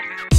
bad.